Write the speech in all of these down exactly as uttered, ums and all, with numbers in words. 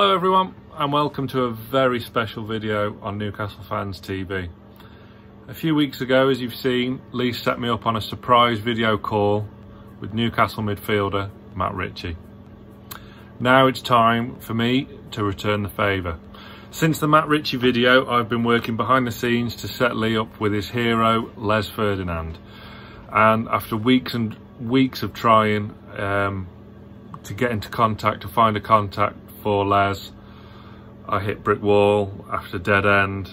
Hello everyone and welcome to a very special video on Newcastle Fans T V. A few weeks ago, as you've seen, Lee set me up on a surprise video call with Newcastle midfielder Matt Ritchie. Now it's time for me to return the favour. Since the Matt Ritchie video, I've been working behind the scenes to set Lee up with his hero Les Ferdinand, and after weeks and weeks of trying um, to get into contact, to find a contact for Les, I hit brick wall after dead end.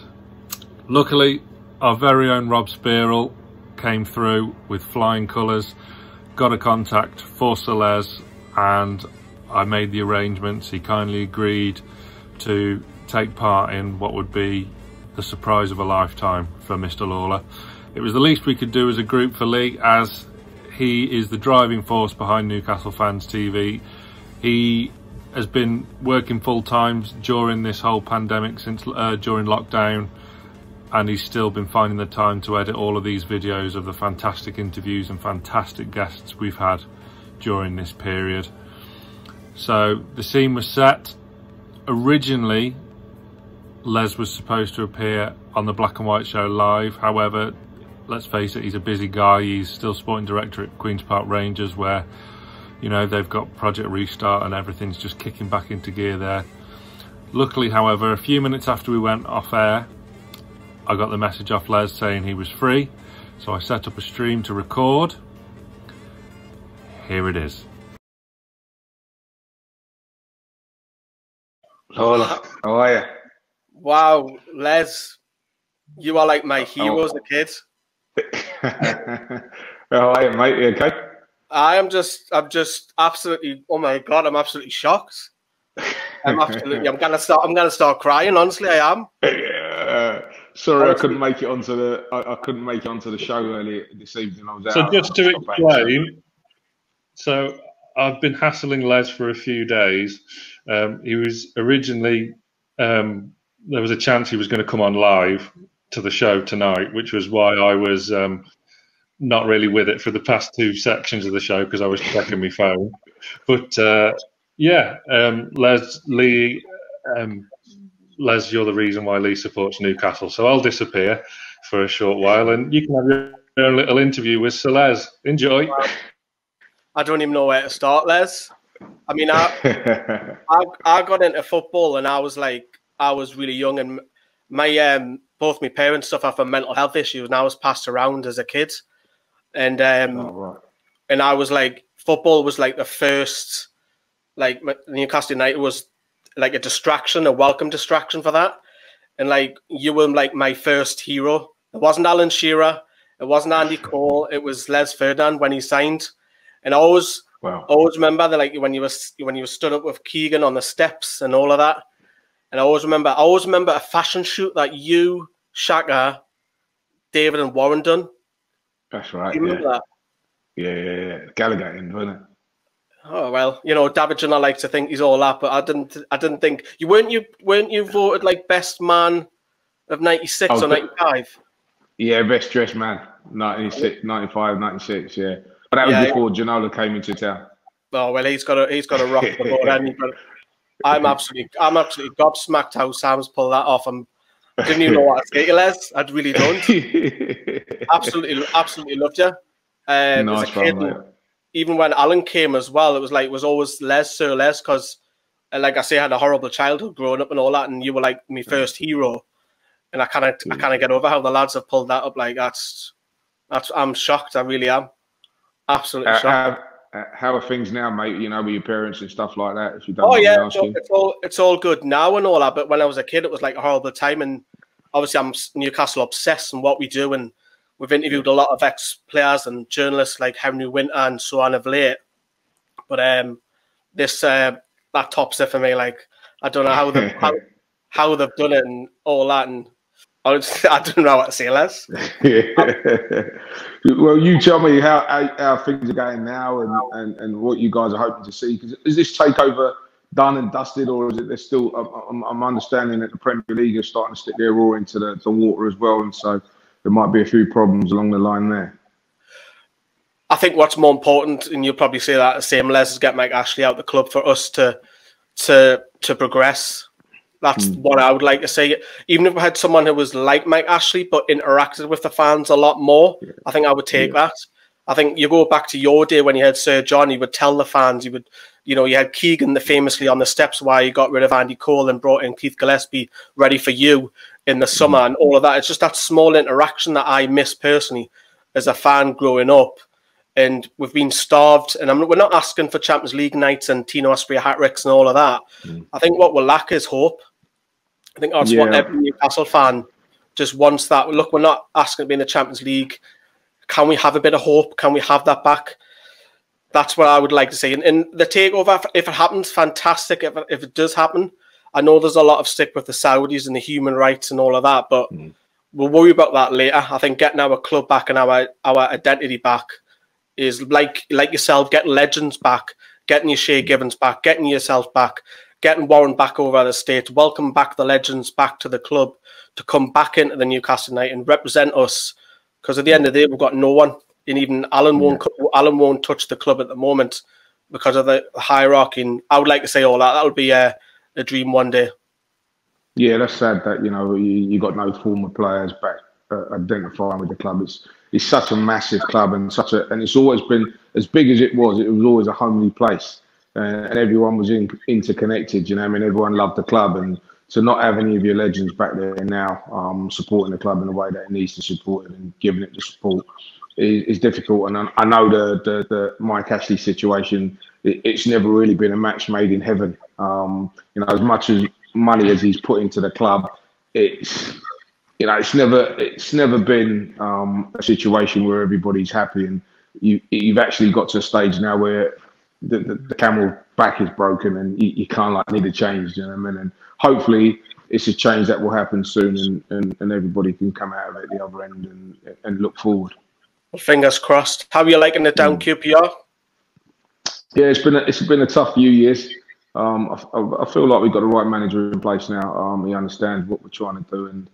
Luckily, our very own Rob Spirell came through with flying colours, got a contact for Sir Les, and I made the arrangements. He kindly agreed to take part in what would be the surprise of a lifetime for Mister Lawler. It was the least we could do as a group for Lee, as he is the driving force behind Newcastle Fans T V. He has been working full times during this whole pandemic, since uh, during lockdown, and he's still been finding the time to edit all of these videos of the fantastic interviews and fantastic guests we've had during this period. So the scene was set. Originally, Les was supposed to appear on the Black and White Show live. However, let's face it, he's a busy guy. He's still sporting director at Queen's Park Rangers, where, you know, they've got Project Restart and everything's just kicking back into gear there. Luckily, however, a few minutes after we went off air, I got the message off Les saying he was free. So I set up a stream to record. Here it is. Lola, how are you? Wow, Les, you are like my hero oh. as a kid. How are you, mate? You okay? I am just, I'm just absolutely, oh my God, I'm absolutely shocked. I'm absolutely, I'm gonna start, I'm gonna start crying. Honestly, I am. Uh, sorry, honestly. I couldn't make it onto the, I, I couldn't make it onto the show earlier this evening. I was so out, just to explain, so I've been hassling Les for a few days. Um, he was originally, um, there was a chance he was going to come on live to the show tonight, which was why I was. Um, Not really with it for the past two sections of the show because I was checking my phone. But uh, yeah, um, Les, Lee, um, Les, you're the reason why Lee supports Newcastle. So I'll disappear for a short while and you can have your own little interview with Sir Les. Enjoy. I don't even know where to start, Les. I mean, I, I, I got into football and I was like, I was really young and my um, both my parents suffer from mental health issues and I was passed around as a kid. And um, oh, right. and I was like, football was like the first, like Newcastle United was like a distraction, a welcome distraction for that. And like you were like my first hero. It wasn't Alan Shearer, it wasn't Andy Cole, it was Les Ferdinand when he signed. And I always, wow. always remember that like when you were when you were stood up with Keegan on the steps and all of that. And I always remember, I always remember a fashion shoot that you, Shaka, David, and Warren done. That's right. You yeah. That? yeah, yeah, yeah. Gallagher in, wasn't it? Oh well, you know, David and I like to think he's all that, but I didn't. I didn't think you weren't. You weren't. You voted like best man of ninety-six oh, or ninety-five. Yeah, best dressed man, ninety-six, ninety-five, ninety-six. Yeah, but that was yeah, before yeah. Ginola came into town. Oh well, he's got a he's got a rock the board. Anyway. I'm absolutely, I'm absolutely gobsmacked how Sam's pulled that off. I'm, I didn't even know what to say, Les. I really don't. absolutely, absolutely loved you. Um, nice as a kid, one, even when Alan came as well, it was like it was always Les, Sir Les, because, uh, like I say, I had a horrible childhood growing up and all that, and you were like my first hero. And I kind of, yeah. I kind of get over how the lads have pulled that up. Like that's, that's. I'm shocked. I really am. Absolutely uh, shocked. Uh, how are things now, mate? You know, with your parents and stuff like that. If you don't oh yeah, it's all, it's all it's all good now and all that. But when I was a kid, it was like a horrible time. And obviously, I'm Newcastle obsessed and what we do. And we've interviewed a lot of ex players and journalists like Henry Winter and so on of late. But um, this uh, that tops it for me. Like I don't know how they how, how they've done it and all that. And I don't know what to say, Les. Yeah. Well, you tell me how, how, how things are going now and, and, and what you guys are hoping to see. Because is this takeover done and dusted, or is it there's still, I'm, I'm understanding that the Premier League is starting to stick their oar into the, the water as well. And so there might be a few problems along the line there. I think what's more important, and you'll probably say that the same, Les, is get Mike Ashley out the club for us to, to, to progress. That's mm. what I would like to say. Even if I had someone who was like Mike Ashley but interacted with the fans a lot more, yeah. I think I would take yeah. that. I think you go back to your day when you had Sir John, he would tell the fans, you would, you know, you had Keegan the famously on the steps why you got rid of Andy Cole and brought in Keith Gillespie ready for you in the summer mm. and all of that. It's just that small interaction that I miss personally as a fan growing up. And we've been starved, and I'm not, we're not asking for Champions League nights and Tino Asprilla hat-tricks and all of that. Mm. I think what we'll lack is hope. I think that's yeah. what every Newcastle fan just wants, that, look, we're not asking to be in the Champions League. Can we have a bit of hope? Can we have that back? That's what I would like to see. And, and the takeover, if it happens, fantastic. If, if it does happen, I know there's a lot of stick with the Saudis and the human rights and all of that, but mm. we'll worry about that later. I think getting our club back and our, our identity back is like like yourself, getting legends back, getting your Shea Givens back, getting yourself back, getting Warren back over at the States, welcome back the legends back to the club to come back into the Newcastle night and represent us. Because at the end of the day, we've got no one. And even Alan won't yeah. Alan won't touch the club at the moment because of the hierarchy. And I would like to say all that. That would be a, a dream one day. Yeah, that's sad that, you know, you, you got no former players back uh, identifying with the club. It's It's such a massive club, and such a, and it's always been, as big as it was, it was always a homely place, uh, and everyone was in, interconnected. You know, I mean, everyone loved the club, and to not have any of your legends back there now, um, supporting the club in the way that it needs to support it and giving it the support is, is difficult. And I, I know the, the the Mike Ashley situation, it, it's never really been a match made in heaven. Um, you know, as much as money as he's put into the club, it's. You know, it's never it's never been um, a situation where everybody's happy, and you you've actually got to a stage now where the, the, the camel back is broken, and you, you can't like need a change. You know what I mean? And hopefully, it's a change that will happen soon, and and, and everybody can come out of it at the other end and and look forward. Well, fingers crossed. How are you liking the down Q P R? Yeah, it's been a, it's been a tough few years. Um, I, I feel like we've got the right manager in place now. Um, he understands what we're trying to do, and.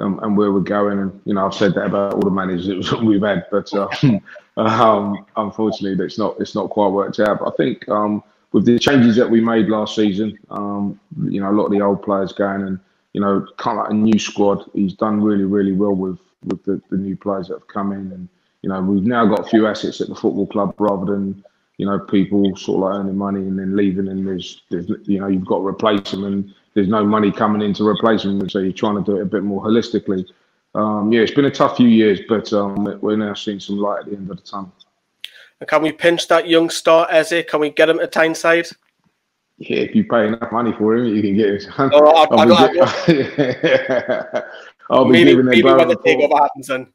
Um, and where we're going, and you know, I've said that about all the managers we've had, but um, um, unfortunately, it's not it's not quite worked out. But I think um, with the changes that we made last season, um, you know, a lot of the old players going, and you know, kind of like a new squad. He's done really, really well with with the, the new players that have come in, and you know, we've now got a few assets at the football club rather than you know people sort of like earning money and then leaving, and there's, there's you know, you've got to replace them and. There's no money coming in to replace them, so you're trying to do it a bit more holistically. Um, yeah, it's been a tough few years, but um, we're now seeing some light at the end of the tunnel. And can we pinch that young star, Eze? Can we get him to Tyneside? Yeah, if you pay enough money for him, you can get him. Oh, I'll, I'll, I'll, I'll, I'll be maybe, giving maybe when the takeover happens then.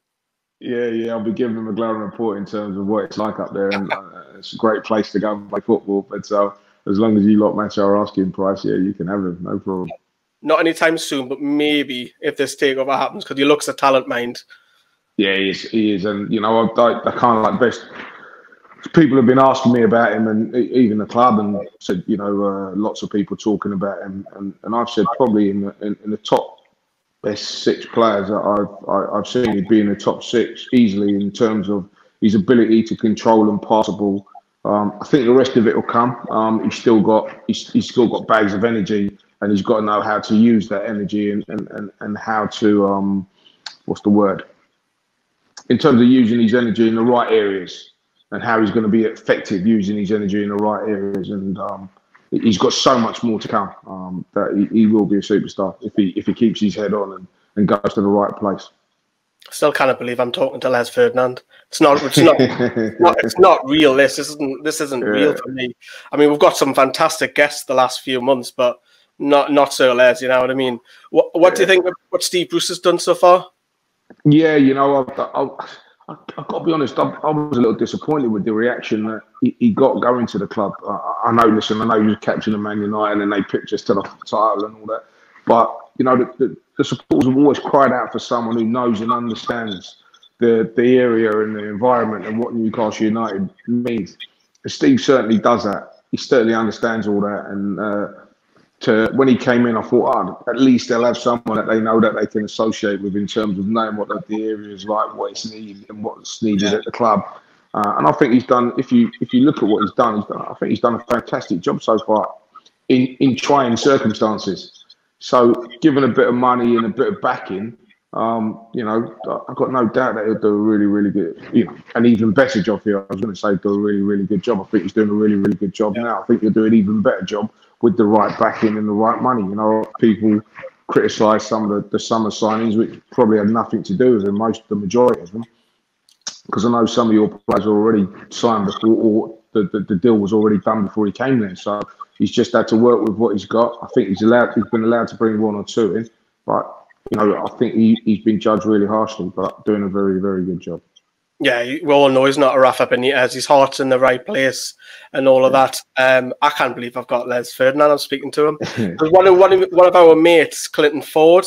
Yeah, yeah, I'll be giving him a glowing report in terms of what it's like up there, and uh, it's a great place to go and play football. But so. Uh, As long as you lot match our asking price, yeah, you can have him, no problem. Not anytime soon, but maybe if this takeover happens, because he looks a talent, mind. Yeah, he is, he is, and you know, I, I, I kind of like best. People have been asking me about him, and even the club, and said, you know, uh, lots of people talking about him, and, and I've said probably in the, in, in the top best six players that I've I, I've seen, he'd be in the top six easily in terms of his ability to control and pass the ball. Um, I think the rest of it will come. Um, he's still got he's, he's still got bags of energy, and he's got to know how to use that energy and and, and, and how to um, what's the word? In terms of using his energy in the right areas, and how he's going to be effective using his energy in the right areas. And um, he's got so much more to come. Um, that he, he will be a superstar if he if he keeps his head on and, and goes to the right place. Still can't believe I'm talking to Les Ferdinand. It's not. It's not. not it's not real. This isn't. This isn't yeah. real for me. I mean, we've got some fantastic guests the last few months, but not not so Les. You know what I mean? What What yeah. do you think? Of what Steve Bruce has done so far? Yeah, you know, I've, I've, I've, I've got to be honest. I, I was a little disappointed with the reaction that he, he got going to the club. I, I know. Listen, I know you was captain of Man United, and they picked us to the title and all that, but you know the. the The supporters have always cried out for someone who knows and understands the, the area and the environment and what Newcastle United means. And Steve certainly does that. He certainly understands all that. And uh, to, when he came in, I thought, oh, at least they'll have someone that they know that they can associate with in terms of knowing what the area is like, what it's needed and what's needed at the club. Uh, and I think he's done, if you, if you look at what he's done, he's done, I think he's done a fantastic job so far. in, in trying circumstances. So given a bit of money and a bit of backing, um, you know, I've got no doubt that he'll do a really, really good, you know, an even better job here. I was going to say do a really, really good job. I think he's doing a really, really good job yeah. now. I think he'll do an even better job with the right backing and the right money. You know, people criticise some of the, the summer signings, which probably have nothing to do with them, most the majority of them. Because I know some of your players were already signed before, or the, the, the deal was already done before he came there. So he's just had to work with what he's got. I think he's allowed, he's been allowed to bring one or two in. But, you know, I think he, he's been judged really harshly, but doing a very, very good job. Yeah, we all know he's not a Rafa Benitez. His heart's in the right place and all of that. Um, I can't believe I've got Les Ferdinand. I'm speaking to him. one, of, one, of, one of our mates, Clinton Ford,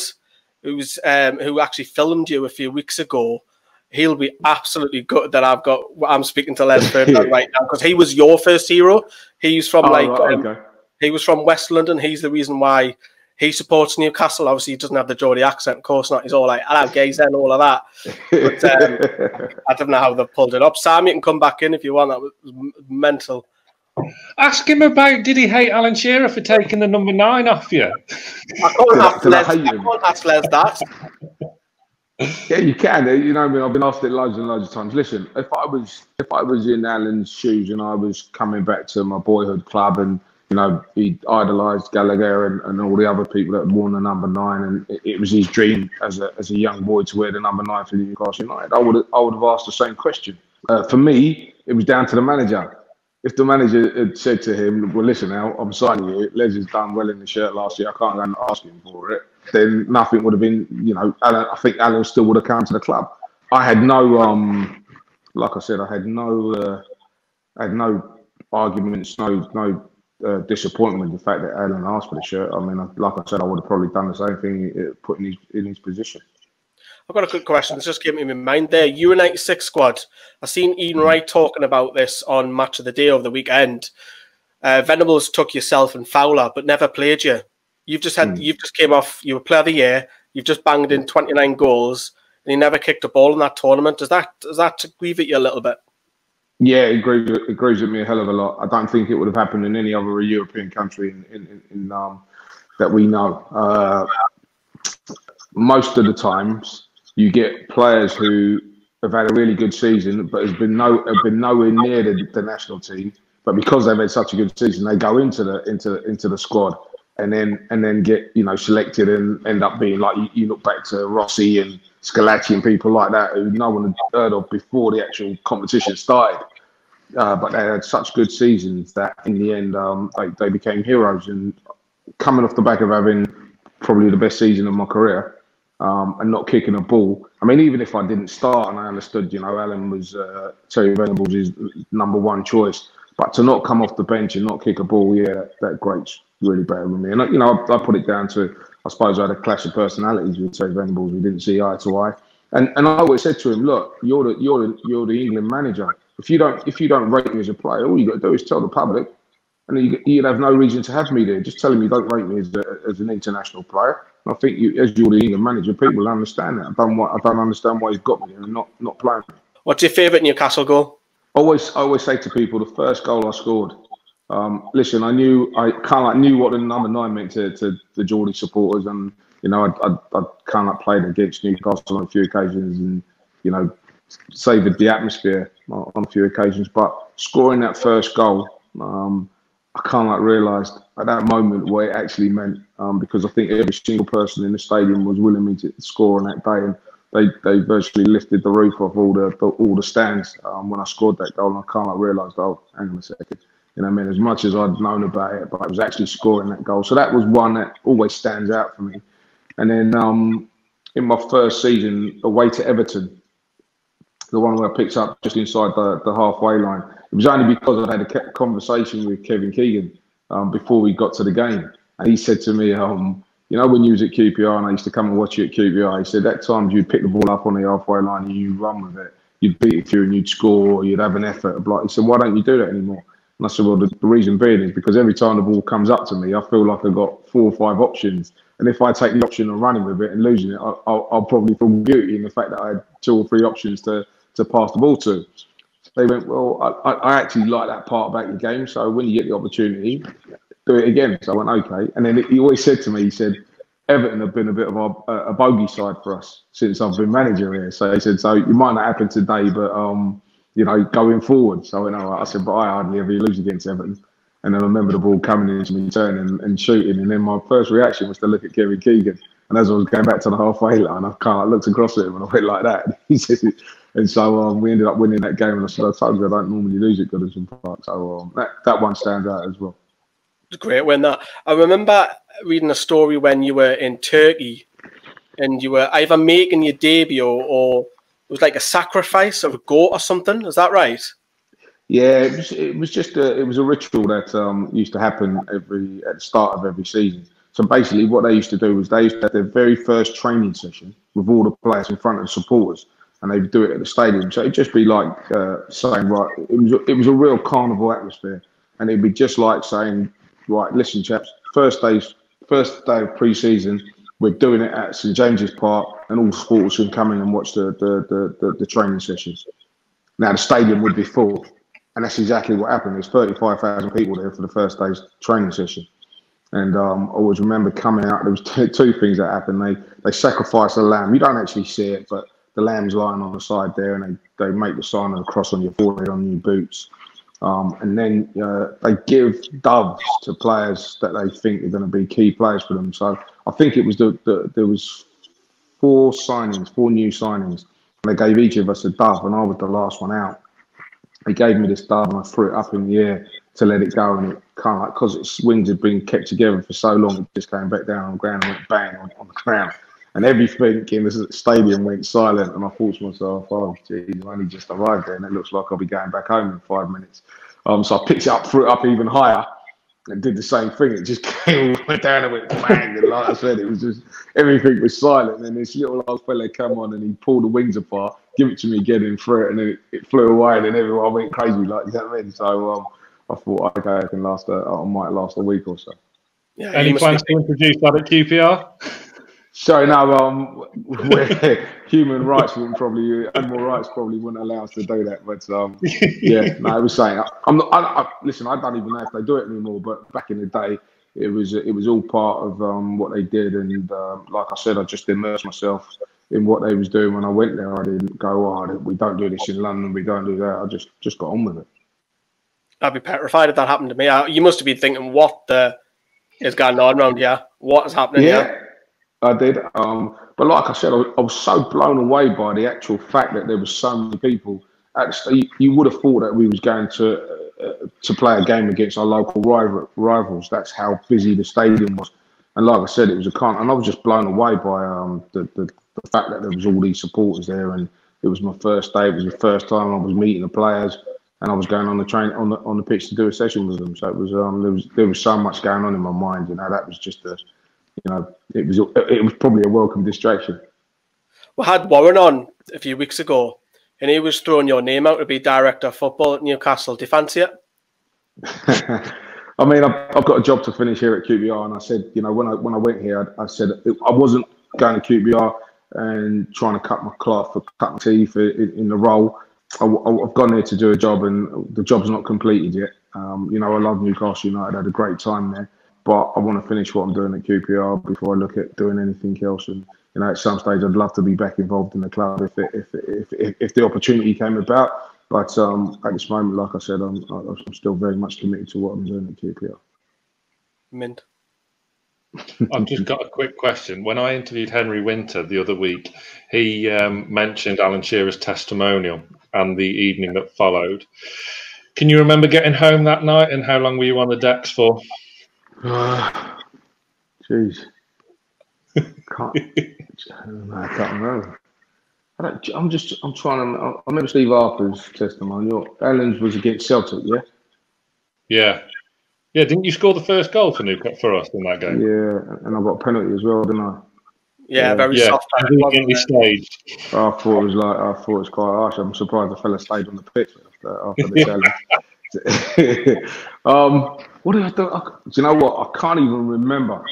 who's, um, who actually filmed you a few weeks ago, he'll be absolutely gutted that I've got. I'm speaking to Les Ferdinand right now because he was your first hero. He's from oh, like right, um, okay. he was from West London. He's the reason why he supports Newcastle. Obviously, he doesn't have the Geordie accent, of course not. He's all like "hello, gays" and all of that. But um, I don't know how they've pulled it up. Sam, you can come back in if you want. That was mental. Ask him about did he hate Alan Shearer for taking the number nine off you? I can't ask Les. I, I can't ask Les that. Yeah, you can. You know, I mean, I've been asked it loads and loads of times. Listen, if I was if I was in Alan's shoes and I was coming back to my boyhood club, and you know he idolised Gallagher and, and all the other people that had worn the number nine, and it, it was his dream as a as a young boy to wear the number nine for Newcastle United, I would I would have asked the same question. Uh, for me, it was down to the manager. If the manager had said to him, "Well, listen, now I'm signing you. Les has done well in the shirt last year. I can't go and ask him for it." Then nothing would have been, you know, Alan, I think Alan still would have come to the club. I had no, um, like I said, I had no, uh, I had no arguments, no, no uh, disappointment with the fact that Alan asked for the shirt. I mean, like I said, I would have probably done the same thing, uh, putting his, in his position. I've got a good question. It's just came in my mind there. U ninety-six squad. I seen Ian Wright talking about this on Match of the Day over the weekend. Uh, Venables took yourself and Fowler, but never played you. You've just had, mm. you've just came off, you were player of the year, you've just banged in twenty-nine goals, and you never kicked a ball in that tournament. Does that, does that grieve at you a little bit? Yeah, it grieves, it grieves at me a hell of a lot. I don't think it would have happened in any other European country in, in, in, um, that we know. Uh, most of the times, you get players who have had a really good season, but has been no, have been nowhere near the, the national team. But because they've had such a good season, they go into the into into the squad. And then and then get, you know, selected and end up being like, you, you look back to Rossi and Scalacci and people like that who no one had heard of before the actual competition started. Uh, but they had such good seasons that in the end um, they, they became heroes. And coming off the back of having probably the best season of my career um, and not kicking a ball. I mean, even if I didn't start and I understood, you know, Alan was uh, Terry Venables' his number one choice. But to not come off the bench and not kick a ball, yeah, that, that grates really bad with me. And, you know, I, I put it down to, I suppose I had a clash of personalities with Terry Venables. We didn't see eye to eye. And and I always said to him, look, you're the, you're the, you're the England manager. If you don't if you don't rate me as a player, all you got to do is tell the public. And you, you'd have no reason to have me there. Just telling me you don't rate me as, a, as an international player. And I think you, as you're the England manager, people will understand that. I don't, I don't understand why he's got me there and not, not playing me. What's your favourite Newcastle goal? Always, I always say to people, the first goal I scored. Um, listen, I knew, I kind of knew what the number nine meant to, to the Geordie supporters, and you know, I, I, I kind of played against Newcastle on a few occasions, and you know, savoured the atmosphere on a few occasions. But scoring that first goal, um, I kind of realised at that moment what it actually meant, um, because I think every single person in the stadium was willing me to score on that day. And, They, they virtually lifted the roof off all the, the all the stands um, when I scored that goal, and I kind of realised, oh, hang on a second. You know what I mean? As much as I'd known about it, but I was actually scoring that goal. So that was one that always stands out for me. And then um, in my first season, away to Everton, the one where I picked up just inside the, the halfway line, it was only because I had a conversation with Kevin Keegan um, before we got to the game. And he said to me, um, you know, when you was at Q P R and I used to come and watch you at Q P R, he said at times you'd pick the ball up on the halfway line and you run with it. You'd beat it through and you'd score, or you'd have an effort. He said, why don't you do that anymore? And I said, well, the, the reason being is because every time the ball comes up to me, I feel like I've got four or five options. And if I take the option of running with it and losing it, I, I'll, I'll probably feel guilty in the fact that I had two or three options to, to pass the ball to. They went, well, I, I actually like that part about your game. So when you get the opportunity, do it again. So I went, okay. And then he always said to me, he said, Everton have been a bit of a, a bogey side for us since I've been manager here. So he said, so it might not happen today, but, um, you know, going forward. So I went, all right. I said, but I hardly ever lose against Everton. And then I remember the ball coming into me, turning and, and shooting. And then my first reaction was to look at Kevin Keegan. And as I was going back to the halfway line, I kind of looked across at him and I went like that. He said, and so um, we ended up winning that game. And I said, I told you I don't normally lose at Goodison Park. So um, that, that one stands out as well. Great win that. I remember reading a story when you were in Turkey and you were either making your debut or it was like a sacrifice of a goat or something. Is that right? Yeah, it was, it was just a, it was a ritual that um, used to happen every at the start of every season. So basically what they used to do was they used to have their very first training session with all the players in front of the supporters, and they'd do it at the stadium. So it'd just be like uh, saying, right, it was, it was a real carnival atmosphere. And it'd be just like saying, right, listen, chaps, first, day's, first day of pre-season, we're doing it at St James's Park, and all supporters can come in and watch the, the, the, the, the training sessions. Now, the stadium would be full, and that's exactly what happened. There's thirty-five thousand people there for the first day's training session. And um, I always remember coming out, there was two, two things that happened. They they sacrificed a lamb. You don't actually see it, but the lamb's lying on the side there, and they, they make the sign of the cross on your forehead, on your boots. Um, and then uh, they give doves to players that they think are going to be key players for them. So I think it was the, the there was four signings, four new signings. And they gave each of us a dove, and I was the last one out. They gave me this dove, and I threw it up in the air to let it go, and it kind of like, because its wings had been kept together for so long, it just came back down on the ground and went bang on, on the ground. And everything in the stadium went silent, and I thought to myself, oh, geez, I only just arrived there, and it looks like I'll be going back home in five minutes. Um, so I picked it up, threw it up even higher, and did the same thing. It just came down and went bang, and like I said, it was just, everything was silent, and this little old fella came on, and he pulled the wings apart, give it to me again, and threw it, and then it, it flew away, and then everyone went crazy, like, you know what I mean? So, um, I thought, okay, I can last. A, I might last a week or so. Yeah, any plans to introduce that at Q P R? Sorry, no. Um, human rights wouldn't probably, animal rights probably wouldn't allow us to do that. But um, yeah, no, I was saying, I, I'm not. I, I, listen, I don't even know if they do it anymore. But back in the day, it was it was all part of um, what they did, and um, like I said, I just immersed myself in what they was doing when I went there. I didn't go, oh, we don't do this in London. We don't do that. I just just got on with it. I'd be petrified if that happened to me. I, you must have been thinking, what the is going on around here? What is happening yeah, here? I did. Um, but like I said, I, I was so blown away by the actual fact that there were so many people. Actually, you, you would have thought that we was going to uh, to play a game against our local rival, rivals. That's how busy the stadium was. And like I said, it was a con. And I was just blown away by um, the, the, the fact that there was all these supporters there. And it was my first day. It was the first time I was meeting the players. And I was going on the train on the on the pitch to do a session with them, so it was um there was there was so much going on in my mind, you know. That was just a, you know, it was it was probably a welcome distraction. We had Warren on a few weeks ago, and he was throwing your name out to be director of football at Newcastle. Do you fancy it? I mean, I've, I've got a job to finish here at Q P R, and I said, you know, when I when I went here, I, I said it, I wasn't going to Q P R and trying to cut my cloth or cut my teeth in, in the role. I've gone there to do a job, and the job's not completed yet. Um, you know, I love Newcastle United. I had a great time there, but I want to finish what I'm doing at Q P R before I look at doing anything else. And you know, at some stage, I'd love to be back involved in the club if it, if, it, if, if if the opportunity came about. But um, at this moment, like I said, I'm I'm still very much committed to what I'm doing at Q P R. Mint. I've just got a quick question. When I interviewed Henry Winter the other week, he um, mentioned Alan Shearer's testimonial and the evening that followed. Can you remember getting home that night, and how long were you on the decks for? Uh, geez. Can't, I don't know, I can't remember. I don't, I'm just, I'm trying to, I remember Steve Arthur's testimonial. Alan's was against Celtic, yeah? Yeah. Yeah, didn't you score the first goal for Newcastle for us in that game? Yeah, and I got a penalty as well, didn't I? Yeah, yeah. very yeah. soft. I, stage. I thought it was like I thought it was quite harsh. I'm surprised the fella stayed on the pitch after, after the challenge. um, what did I do? I, do you know what? I can't even remember.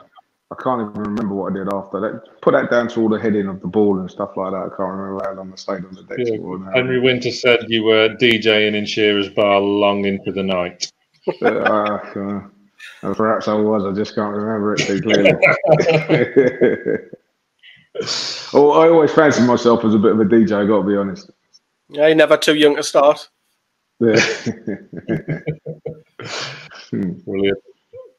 I can't even remember what I did after that. Put that down to all the heading of the ball and stuff like that. I can't remember how long I stayed on the deck. Yeah. Henry Winter said you were DJing in Shearer's bar long into the night. uh, uh, And perhaps I was, I just can't remember it too clearly. Oh, I always fancy myself as a bit of a D J, I've got to be honest. Yeah, you're never too young to start. Yeah. Brilliant.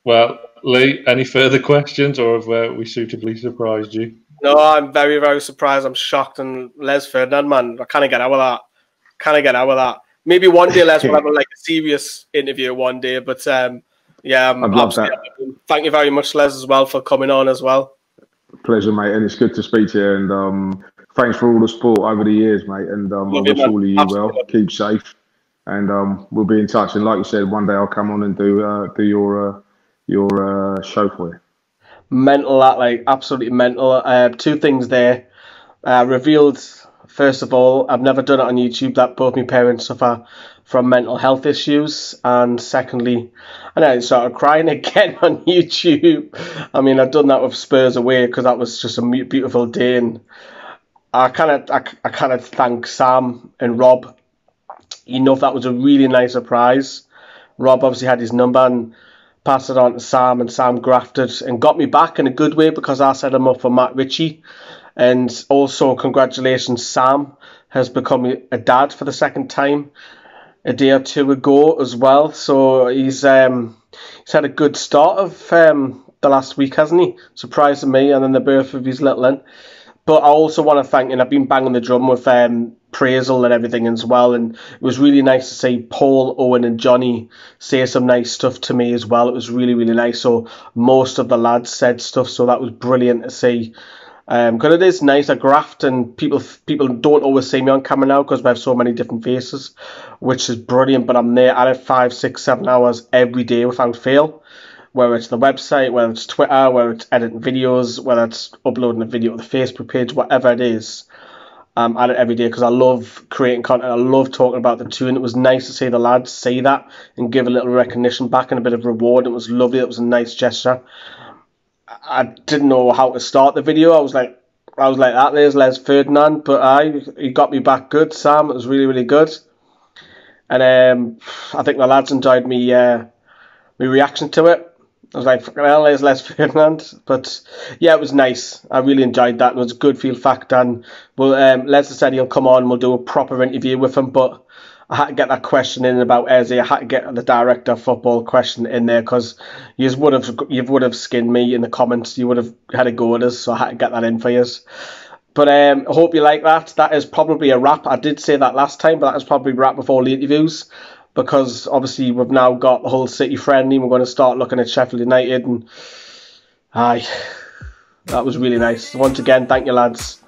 Well, Lee, any further questions, or have uh, we suitably surprised you? No, I'm very, very surprised. I'm shocked. And Les Ferdinand, man, I can't get out of that. Can't get out of that. Maybe one day Les will have like a serious interview one day. But um, yeah, I'd love that. Thank you very much, Les, as well, for coming on as well. Pleasure, mate. And it's good to speak to you. And um, thanks for all the support over the years, mate. And um, I wish all of you well. Keep safe. And um, we'll be in touch. And like you said, one day I'll come on and do uh, do your uh, your uh, show for you. Mental, that like absolutely mental. Uh, two things there. Uh, revealed, first of all, I've never done it on YouTube, that both my parents suffer from mental health issues, and secondly, I know I started crying again on YouTube. I mean, I've done that with Spurs away because that was just a beautiful day, and I kind of, I, I kind of thank Sam and Rob. You know, that was a really nice surprise. Rob obviously had his number and passed it on to Sam, and Sam grafted and got me back in a good way because I set him up for Matt Ritchie. And also, congratulations, Sam has become a dad for the second time a day or two ago as well. So he's um, he's had a good start of um, the last week, hasn't he? Surprising me, and then the birth of his little one. But I also want to thank, and I've been banging the drum with um, Praisal and everything as well, and it was really nice to see Paul, Owen and Johnny say some nice stuff to me as well. It was really, really nice. So most of the lads said stuff, so that was brilliant to see. Um, because it is nice, I graft, and people people don't always see me on camera now because we have so many different faces, which is brilliant. But I'm there at it five, six, seven hours every day without fail, whether it's the website, whether it's Twitter, whether it's editing videos, whether it's uploading a video to the Facebook page, whatever it is. I'm at it every day because I love creating content. I love talking about the two, and it was nice to see the lads say that and give a little recognition back and a bit of reward. It was lovely. It was a nice gesture. I didn't know how to start the video. I was like, I was like that. There's Les Ferdinand, but I he got me back good. Sam, it was really, really good, and um, I think the lads enjoyed me uh, my reaction to it. I was like, fucking hell, there's Les Ferdinand. But yeah, it was nice. I really enjoyed that. It was a good feel fact. And well, um, Les said he'll come on. We'll do a proper interview with him. But I had to get that question in about Eze. I had to get the director of football question in there because you would have you would have skinned me in the comments. You would have had a go at us. So I had to get that in for you. But um, I hope you like that. That is probably a wrap. I did say that last time, but that is probably a wrap with all the interviews. Because obviously we've now got the whole City friendly. We're going to start looking at Sheffield United. And aye, that was really nice. Once again, thank you, lads.